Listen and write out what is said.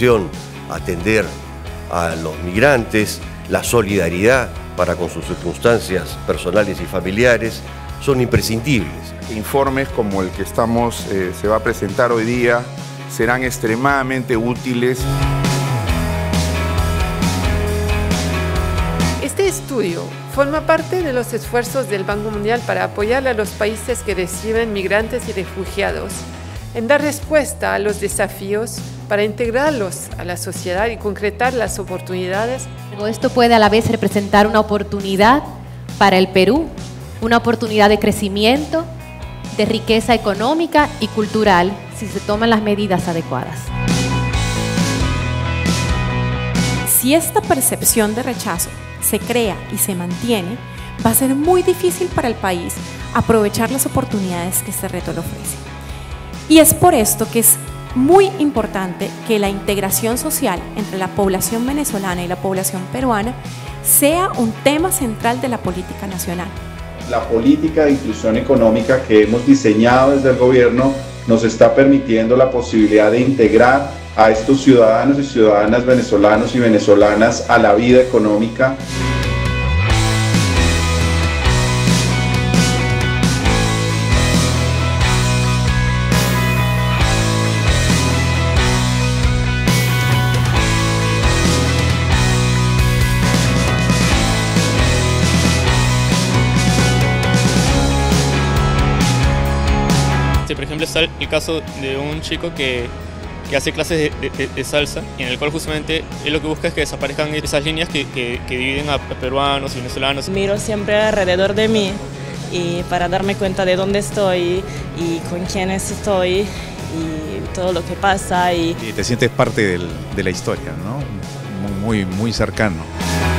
migración, atender a los migrantes, la solidaridad para con sus circunstancias personales y familiares, son imprescindibles. Informes como el que se va a presentar hoy día serán extremadamente útiles. Este estudio forma parte de los esfuerzos del Banco Mundial para apoyar a los países que reciben migrantes y refugiados, en dar respuesta a los desafíos para integrarlos a la sociedad y concretar las oportunidades. Esto puede a la vez representar una oportunidad para el Perú, una oportunidad de crecimiento, de riqueza económica y cultural, si se toman las medidas adecuadas. Si esta percepción de rechazo se crea y se mantiene, va a ser muy difícil para el país aprovechar las oportunidades que este reto le ofrece. Y es por esto que es muy importante que la integración social entre la población venezolana y la población peruana sea un tema central de la política nacional. La política de inclusión económica que hemos diseñado desde el gobierno nos está permitiendo la posibilidad de integrar a estos ciudadanos y ciudadanas venezolanos y venezolanas a la vida económica. Por ejemplo, está el caso de un chico que hace clases de salsa, en el cual justamente él lo que busca es que desaparezcan esas líneas que dividen a peruanos y venezolanos. Miro siempre alrededor de mí y para darme cuenta de dónde estoy y con quiénes estoy y todo lo que pasa. Y te sientes parte de la historia, ¿no? Muy, muy cercano.